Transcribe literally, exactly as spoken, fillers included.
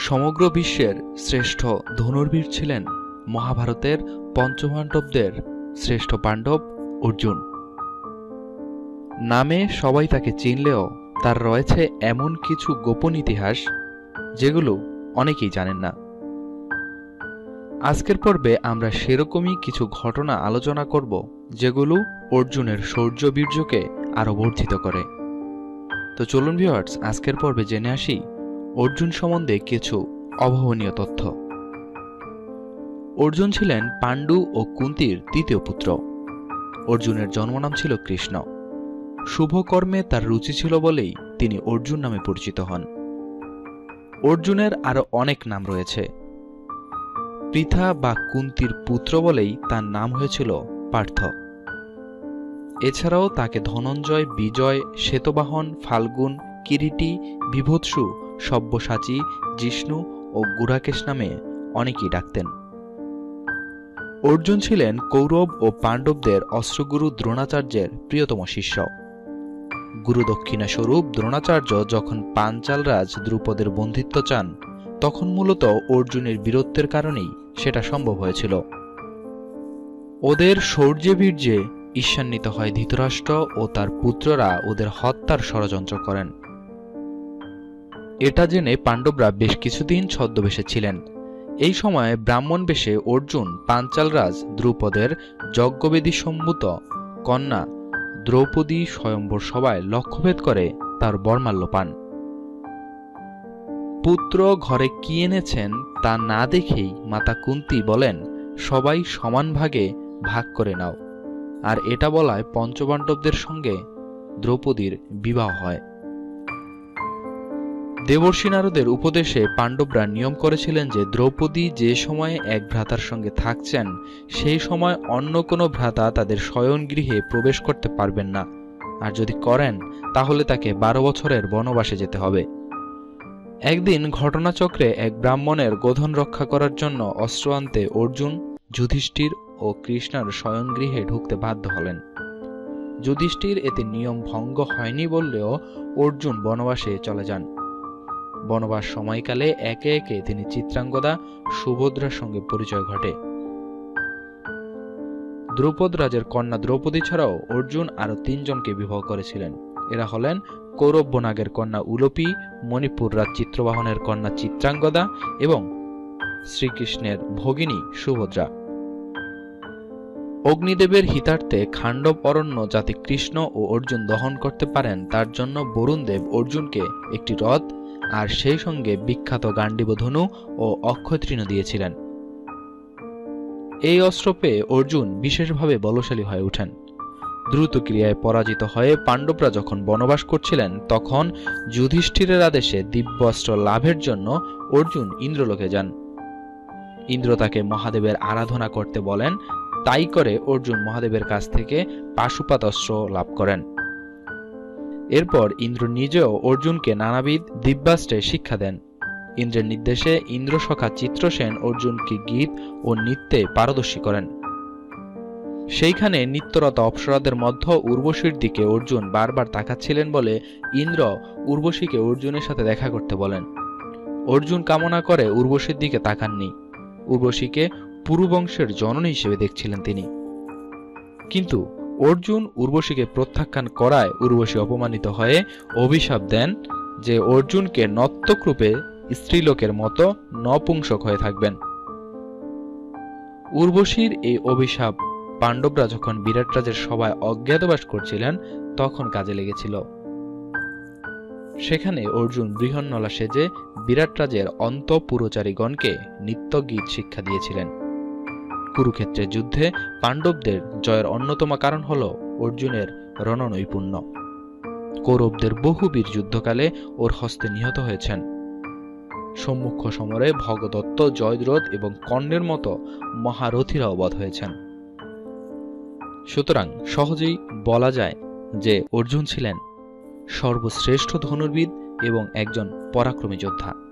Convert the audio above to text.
समग्र विश्वेर श्रेष्ठ धनुर्वीर छिलेन महाभारतेर पंचपाण्डवदेर श्रेष्ठ पाण्डव अर्जुन। नामे सबाई ताके चिनलेओ तार रयेछे एमन किछु गोपन इतिहास जेगुलो अनेकेई जानेन ना। आजकेर पर्वे आमरा सेरकमई किछु घटना आलोचना करब जेगुलो अर्जुनेर शौर्य बीर्यके आरो वर्धित करे। तो चलुन भिउयार्स आजकेर पर्वे जेने आसि अर्जुन सम्बन्धे किछु अभावनीय तथ्य। अर्जुन छिलेन पांडु और कुंतीर तृतीय पुत्र। अर्जुनेर जन्मनाम छिलो कृष्ण। शुभकर्मे तार रुचि छिलो बोलेई तिनि अर्जुन नामे परिचित हन। अर्जुनेर आरो अनेक नाम रयेछे। पृथा बा कुंतीर पुत्र बोलेई तार नाम हयेछिलो पार्थ। एछाड़ाओ ताके धनंजय, विजय, श्वेतवाहन, फाल्गुन, किरीटी, बिभत्सु, सब्यसाची, जिष्णु और गुराकेश नामे अनेकेई डाकतेन। अर्जुन छिलेन कौरव और पांडवदेर अस्त्रगुरु द्रोणाचार्येर प्रियतम शिष्य। गुरु दक्षिणा स्वरूप द्रोणाचार्य जखन पांचालराज द्रुपदेर बन्धित्व चान तखन मूलत अर्जुनेर वीरत्वेर कारणेई सेटा सम्भव हयेछिल। ओदेर शौर्य बीर्ये ईर्ष्यान्वित हय धृतराष्ट्र और तार पुत्ररा ओदेर हत्यार षड़यंत्र करेन। एटा जेने पांडवरा बेश किछुदिन छद्मवेशे छिलेन। एई समय ब्राह्मण बेशे अर्जुन पांचालराज द्रुपदेर यज्ञवेदी सम्भूत कन्या द्रौपदी स्वयंवर सभाय लक्ष्यभेद करे तार बरमाल्य पान। पुत्र घरे कि एनेछेन ता ना देखेई माता कुंती बोलेन सबाई समान भागे भाग करे नाओ। आर एटा बलाय पंचपाण्डवदेर संगे द्रौपदीर विवाह हय। देवर्षि नारदेर उपदेशे पांडवरा नियम करेछिलेन जे द्रौपदी जे समय एक भ्रातार संगे थाकछेन सेई समय अन्य कोनो भ्राता तादेर शयन गृहे प्रवेश करते पारबेन ना। आर जदि करेन ताहले ताके बारो बछरेर बनबासे जेते हबे। एकदिन घटनाचक्रे एक ब्राह्मणेर गोधन रक्षा करार जन्य अस्त्र आनते अर्जुन युधिष्ठिर और कृष्णार शयन गृहे ढुकते बाध्य हलेन। युधिष्ठिर एते नियम भंग हयनि बोललेओ अर्जुन बनबासे चले जान। बनवास समयकाले एके एके तिनि चित्रांगदा सुभद्रार संगे परिचय घटे। द्रुपद राजेर कन्या द्रौपदी छाड़ाओ अर्जुन आरो तीनजनके विवाह करेछिलेन। एरा हलेन कौरव बनागेर कन्या उलुपी, मणिपुर राज चित्रवाहनेर कन्या चित्रांगदा एवं श्रीकृष्णेर भगिनी सुभद्रा। अग्निदेवेर हितार्थे खांडव अरण्य जाते कृष्ण और अर्जुन दहन करते पारेन तार जन्य वरुणदेव अर्जुनके एकटी रथ आर सेई संगे विख्यात गांडीव धनु और अक्षय तृण दिएछिलेन। एई अस्त्र पेये अर्जुन विशेषभावे बलशाली हये उठेन। द्रुत क्रियाय पराजित हये पांडवरा जखन बनबास करछिलेन तखन युधिष्ठिरेर आदेशे दिव्यास्त्र लाभेर जन्य अर्जुन इंद्रलोके जान। इंद्र ताके महादेवेर आराधना करते बोलेन। ताई करे अर्जुन महादेवेर काछ थेके पाशुपात अस्त्र लाभ करेन। एरपर इंद्र निजेओ अर्जुन के नानाविध दिव्यास्त्रे शिक्षा देन। इंद्रेर निर्देशे इंद्रसखा चित्रसेन अर्जुन के गीत और नृत्ये पारदर्शी करेन। सेइखाने नित्यरता अप्सरादेर मध्य उर्वशीर दिके अर्जुन बार बार ताकाच्छिलेन बोले इंद्र उर्वशीके अर्जुनेर साथे देखा करते बोलेन। अर्जुन कामना करे उर्वशीर दिके ताकाननि। उर्वशीके पुरुवंशेर जननी हिसेबे देखछिलेन तिनि। किन्तु अर्जुन उर्वशी के प्रत्याख्यान कराय उर्वशी अपमानित हये अभिशाप देन जे अर्जुन के नर्तक रूपे स्त्रीलोकेर मतो नपुंसक हये थाकबेन। उर्वशीर ए अभिशाप पांडवरा जखन बिराटराजेर सभाय अज्ञातवास करछिलेन तखन काजे लेगेछिल। सेखाने अर्जुन बृहन्नला सेजे बिराटराजेर अंतःपुरचारीगणके नित्य गीत शिक्षा दिएछिलेन। कुरुक्षेत्रेर युद्धे पांडवदेर जयेर अन्यतम कारण हलो अर्जुनेर रणनैपुण्य। कौरवदेर बहुबीर युद्धकाले ओर हस्ते निहत हयेछेन। सम्मुख समरे भगदत्त, जयद्रथ एवं कर्णेर मतो महारथीराও বধ হয়েছেন। সুতরাং সহজেই বলা যায় যে अर्जुन ছিলেন সর্বশ্রেষ্ঠ ধনুর্বিদ এবং একজন পরাক্রমী যোদ্ধা।